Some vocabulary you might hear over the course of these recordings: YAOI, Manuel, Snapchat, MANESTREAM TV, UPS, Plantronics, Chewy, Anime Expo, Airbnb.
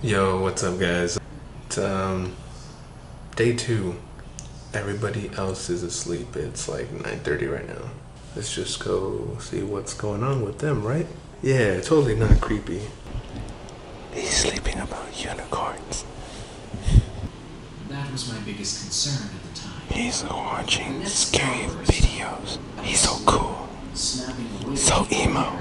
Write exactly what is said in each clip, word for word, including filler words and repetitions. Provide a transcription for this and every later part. Yo, what's up guys? It's um day two. Everybody else is asleep. It's like nine thirty right now. Let's just go see what's going on with them, right? Yeah, totally not creepy. He's sleeping about unicorns. That was my biggest concern at the time. He's watching scary videos. He's so cool. So emo.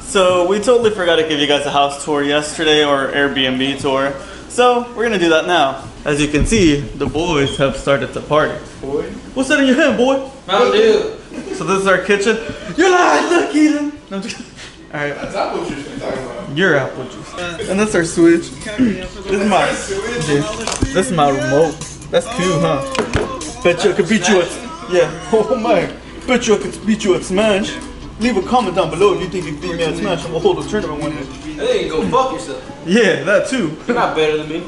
So we totally forgot to give you guys a house tour yesterday, or Airbnb tour. So we're gonna do that now. As you can see, the boys have started to party. Boy? What's that in your hand, boy? Mountain Dew. So this is our kitchen. You're lying, look, Ethan. No, I'm just kidding. All right. That's apple juice we're talking about. Your apple juice. And that's our switch. This is my switch. This is my remote. That's cool, huh? Bet you I could beat you at. Yeah. Oh my. Bet you I could beat you at Smash. Leave a comment down below if you think you beat me at Smash. I'm gonna hold a tournament one day. Hey, you go fuck yourself. Yeah, that too. You're not better than me.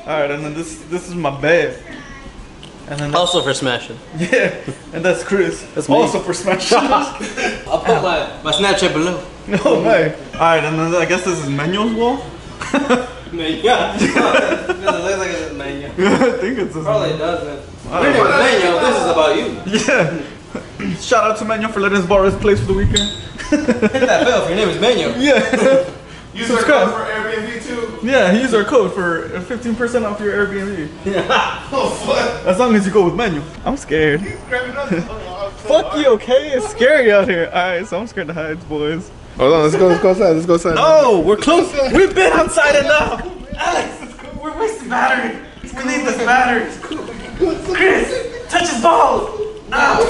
Alright, and then this this is my bed. And then also for smashing. Yeah, and that's Chris. That's me. Also for smashing. I'll put my, my Snapchat below. No way. Alright, and then I guess this is Manuel's wall. Manuel. Yeah. It looks like it's Manuel. I think it's his. Probably doesn't. Manuel, Manuel, this is about you. Yeah. Shout out to Manuel for letting us borrow his place for the weekend. Hit that bell if your name is Manuel. Yeah. Use our code for Airbnb too. Yeah, use our code for fifteen percent off your Airbnb. Yeah. Oh fuck. As long as you go with Manuel. I'm scared. He's grabbing us. Fuck you, okay? It's scary out here. Alright, so I'm scared to hide, boys. Hold on, let's go, let's go outside, let's go outside. No, we're close. We've been outside enough. Alex, we're wasting battery. We need this battery. Chris, touch his balls. Ah.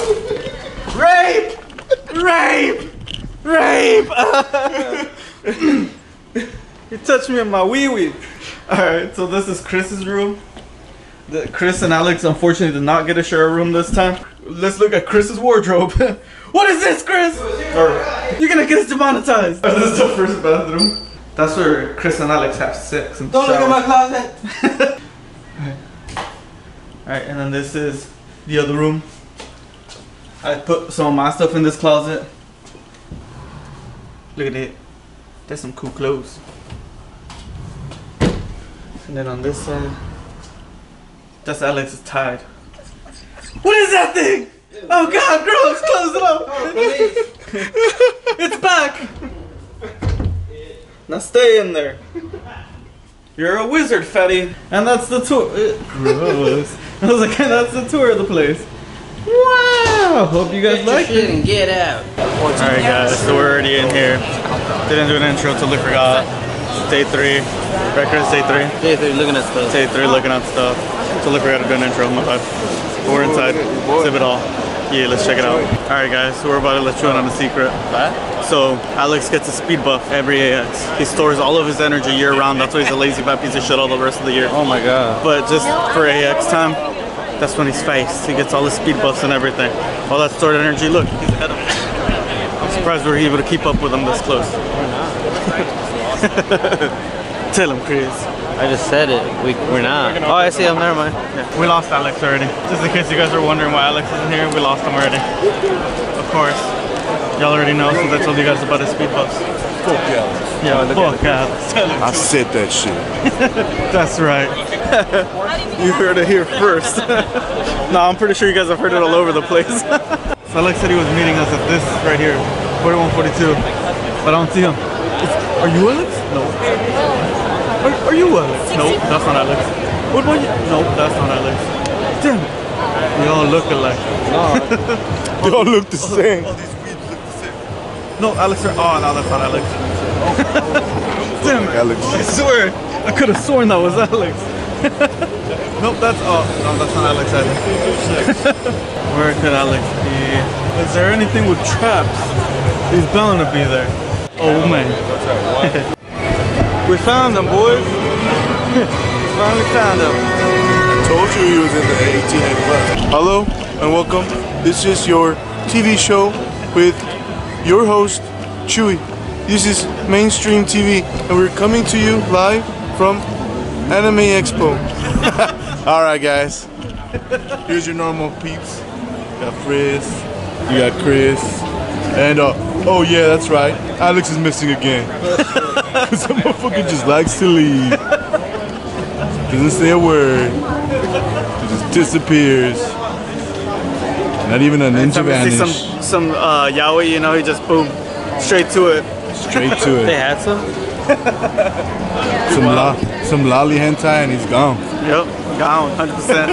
Rape! Rape! Rape! You touched me on my wee wee. Alright, so this is Chris's room. The, Chris and Alex unfortunately did not get to share a room this time. Let's look at Chris's wardrobe. What is this, Chris? Or, you're gonna get us demonetized. This is the first bathroom. That's where Chris and Alex have sex. And don't shower. Look at my closet! Alright, All right, and then this is the other room. I put some of my stuff in this closet. Look at it. That's some cool clothes. And then on this side, that's Alex's tide. What is that thing? Oh god, gross! Close it up! Oh, it's back! Now stay in there. You're a wizard, fatty. And that's the tour. Gross. I was like, that's the tour of the place. Wow! Hope you guys like it. And get out. Alright guys, so we're already in here. Didn't do an intro, totally forgot. It's day three. Records day three. Day three, looking at stuff. Day three, looking at stuff. Totally forgot to do an intro. My bad. We're inside. Zip it all. Yeah, let's check it out. Alright guys, so we're about to let you in on a secret. So Alex gets a speed buff every A X. He stores all of his energy year round. That's why he's a lazy fat piece of shit all the rest of the year. Oh my god. But just for A X time. That's when he's faced. He gets all his speed buffs and everything. All that stored energy. Look, he's ahead of him. I'm surprised we're able to keep up with him this close. Tell him, Chris. I just said it. We, we're not. Oh, I see him. Never mind. Yeah. We lost Alex already. Just in case you guys are wondering why Alex isn't here, we lost him already. Of course. Y'all already know since I told you guys about his speed buffs. Fuck Alex. Yeah, fuck Alex. I said that shit. That's right. You heard it here first. No, I'm pretty sure you guys have heard it all over the place. So Alex said he was meeting us at this right here, forty-one forty-two. But I don't see him. It's, are you Alex? No. Are, are you Alex? No, that's not Alex. What about you? No, that's not Alex. Damn it. We all look alike. They all look the same. All these weeds look the same. No, Alex. Oh, no, that's not Alex. Damn it. Alex. I swear. I could have sworn that was Alex. Nope, that's oh no, that's not Alex either. Where could Alex be? Is there anything with traps? He's bound to be there. Oh man. We found him, boys. Finally found him. I told you he was in the eighteen eighty-five. Hello and welcome. This is your T V show with your host, Chewy. This is mainstream T V and we're coming to you live from Anime Expo. Alright guys, here's your normal peeps. You got Chris, you got Chris, And uh, oh yeah, that's right, Alex is missing again. Cause that motherfucker just likes to leave. Doesn't say a word. He just disappears. Not even an inch of vanish. Some, some uh, yaoi, you know, he just boom, straight to it. Straight to it. They had some. Some la some lolly hentai and he's gone. Yep, gone, one hundred percent.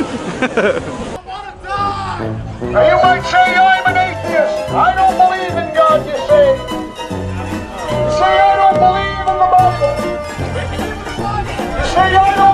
Now you might say I'm an atheist. I don't believe in God, you say. You say I don't believe in the Bible. You say I don't.